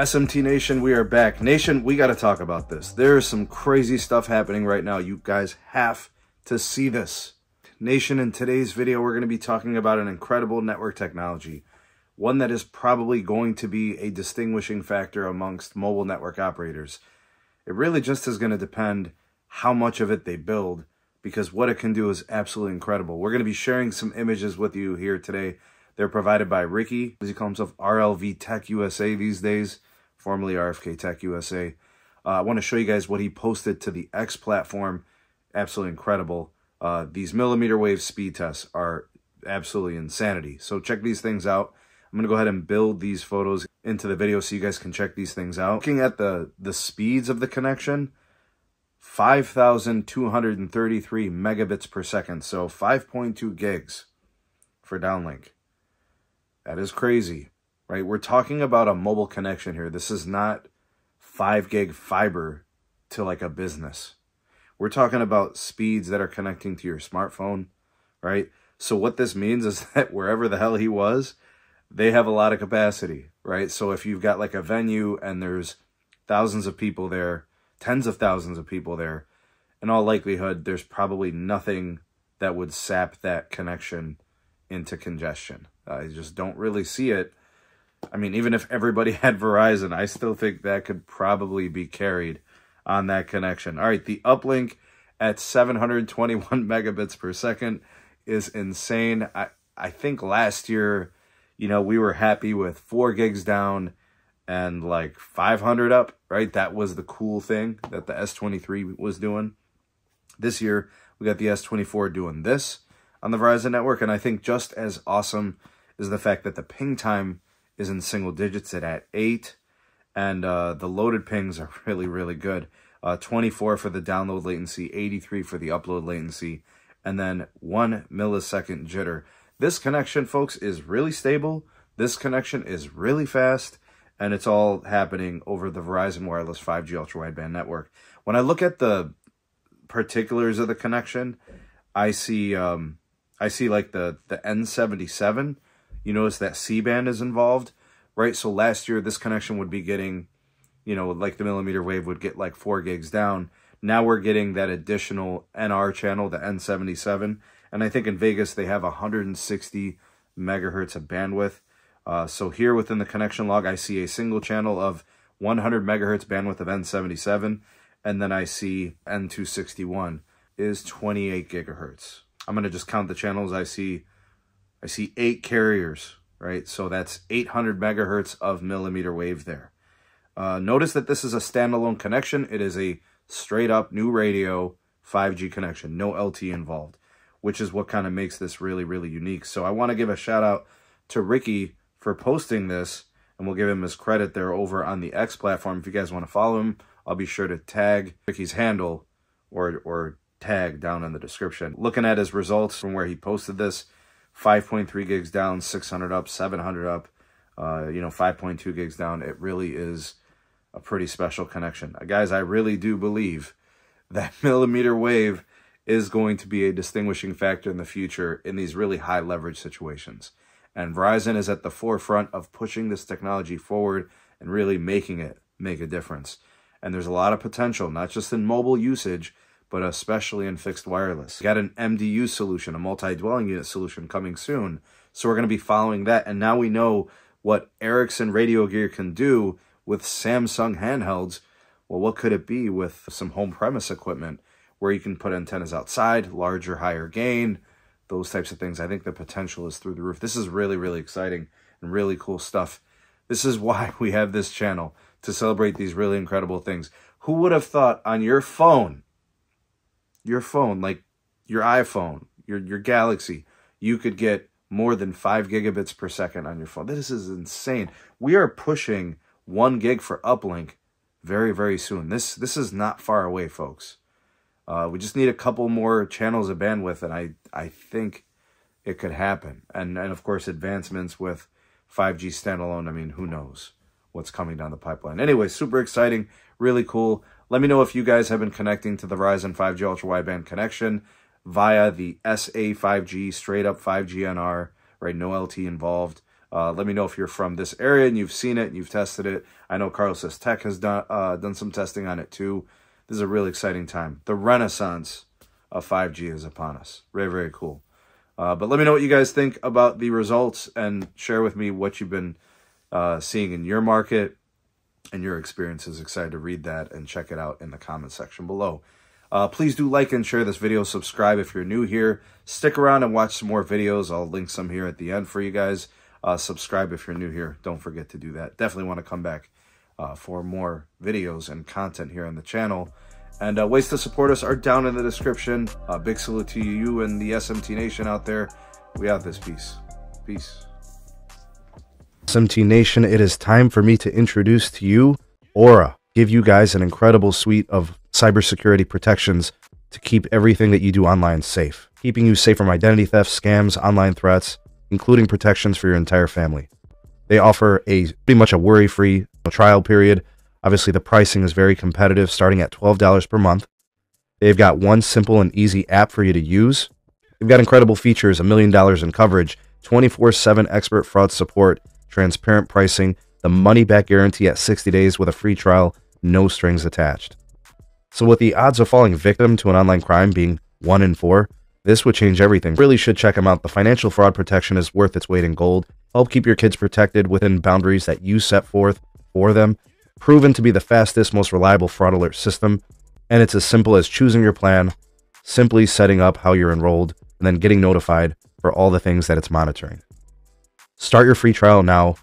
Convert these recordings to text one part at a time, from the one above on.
SMT Nation, we are back. Nation, we got to talk about this. There is some crazy stuff happening right now. You guys have to see this. Nation, in today's video, we're going to be talking about an incredible network technology, one that is probably going to be a distinguishing factor amongst mobile network operators. It really just is going to depend how much of it they build, because what it can do is absolutely incredible. We're going to be sharing some images with you here today. They're provided by Ricky, as he calls himself, RLV Tech USA these days, formerly RFK Tech USA. I want to show you guys what he posted to the X platform. Absolutely incredible. These millimeter wave speed tests are absolutely insanity. So check these things out. I'm going to go ahead and build these photos into the video so you guys can check these things out. Looking at the speeds of the connection, 5,233 megabits per second, so 5.2 gigs for downlink. That is crazy, right? We're talking about a mobile connection here. This is not 5 gig fiber to like a business. We're talking about speeds that are connecting to your smartphone, right? So what this means is that wherever the hell he was, they have a lot of capacity, right? So if you've got like a venue and there's thousands of people there, tens of thousands of people there, in all likelihood, there's probably nothing that would sap that connection into congestion. I just don't really see it. I mean, even if everybody had Verizon, I still think that could probably be carried on that connection. All right, the uplink at 721 megabits per second is insane. I think last year, you know, we were happy with 4 gigs down and like 500 up, right? That was the cool thing that the S23 was doing. This year, we got the S24 doing this on the Verizon network, and I think just as awesome is the fact that the ping time is in single digits at 8, and the loaded pings are really, really good. 24 for the download latency, 83 for the upload latency, and then 1 millisecond jitter. This connection, folks, is really stable. This connection is really fast, and it's all happening over the Verizon Wireless 5G Ultra Wideband network. When I look at the particulars of the connection, I see like the N77, you notice that C-band is involved, right? So last year, this connection would be getting, you know, like the millimeter wave would get like 4 gigs down. Now we're getting that additional NR channel, the N77. And I think in Vegas, they have 160 megahertz of bandwidth. So here within the connection log, I see a single channel of 100 megahertz bandwidth of N77. And then I see N261 is 28 gigahertz. I'm going to just count the channels. I see 8 carriers, right? So that's 800 megahertz of millimeter wave there. Notice that this is a standalone connection. It is a straight up new radio 5G connection, no LTE involved, which is what kind of makes this really, really unique. So I want to give a shout out to Ricky for posting this, and we'll give him his credit there over on the X platform. If you guys want to follow him, I'll be sure to tag Ricky's handle or tag down in the description. Looking at his results from where he posted this, 5.3 gigs down, 600 up, 700 up, you know, 5.2 gigs down. It really is a pretty special connection. Guys, I really do believe that millimeter wave is going to be a distinguishing factor in the future in these really high leverage situations. And Verizon is at the forefront of pushing this technology forward and really making it make a difference. And there's a lot of potential, not just in mobile usage, but especially in fixed wireless. We got an MDU solution, a multi-dwelling unit solution coming soon. So we're going to be following that. And now we know what Ericsson radio gear can do with Samsung handhelds. Well, what could it be with some home premise equipment where you can put antennas outside, larger, higher gain, those types of things? I think the potential is through the roof. This is really, really exciting and really cool stuff. This is why we have this channel, to celebrate these really incredible things. Who would have thought on your phone, like your iPhone, your Galaxy, you could get more than 5 gigabits per second on your phone? This is insane. We are pushing 1 gig for uplink very, very soon. This is not far away, folks. We just need a couple more channels of bandwidth, and I think it could happen. And of course, advancements with 5G standalone. I mean, who knows what's coming down the pipeline? Anyway, super exciting, really cool. Let me know if you guys have been connecting to the Verizon 5G Ultra Wideband connection via the SA 5G, straight up 5G NR, right? No LTE involved. Let me know if you're from this area and you've seen it and you've tested it. I know Carlos SisTech has done some testing on it too. This is a really exciting time. The renaissance of 5G is upon us. Very, very cool. But let me know what you guys think about the results and share with me what you've been seeing in your market and your experiences. Excited to read that and check it out in the comment section below. Please do like and share this video. Subscribe if you're new here. Stick around and watch some more videos. I'll link some here at the end for you guys. Subscribe if you're new here. Don't forget to do that. Definitely want to come back for more videos and content here on the channel. And ways to support us are down in the description. Big salute to you and the SMT Nation out there. We out this piece. Peace. SMT Nation, it is time for me to introduce to you Aura. Give you guys an incredible suite of cybersecurity protections to keep everything that you do online safe, keeping you safe from identity theft, scams, online threats, including protections for your entire family. They offer a pretty much a worry-free trial period. Obviously, the pricing is very competitive, starting at $12 per month. They've got one simple and easy app for you to use. They've got incredible features, $1 million in coverage, 24/7 expert fraud support, transparent pricing, the money-back guarantee at 60 days with a free trial, no strings attached. So with the odds of falling victim to an online crime being 1 in 4, this would change everything. Really should check them out. The financial fraud protection is worth its weight in gold. Help keep your kids protected within boundaries that you set forth for them. Proven to be the fastest, most reliable fraud alert system. And it's as simple as choosing your plan, simply setting up how you're enrolled, and then getting notified for all the things that it's monitoring. Start your free trial now.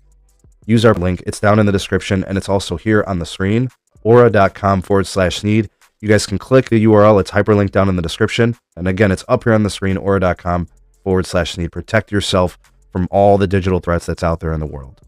Use our link. It's down in the description, and it's also here on the screen, aura.com/need. You guys can click the URL. It's hyperlinked down in the description. And again, it's up here on the screen, aura.com/need. Protect yourself from all the digital threats that's out there in the world.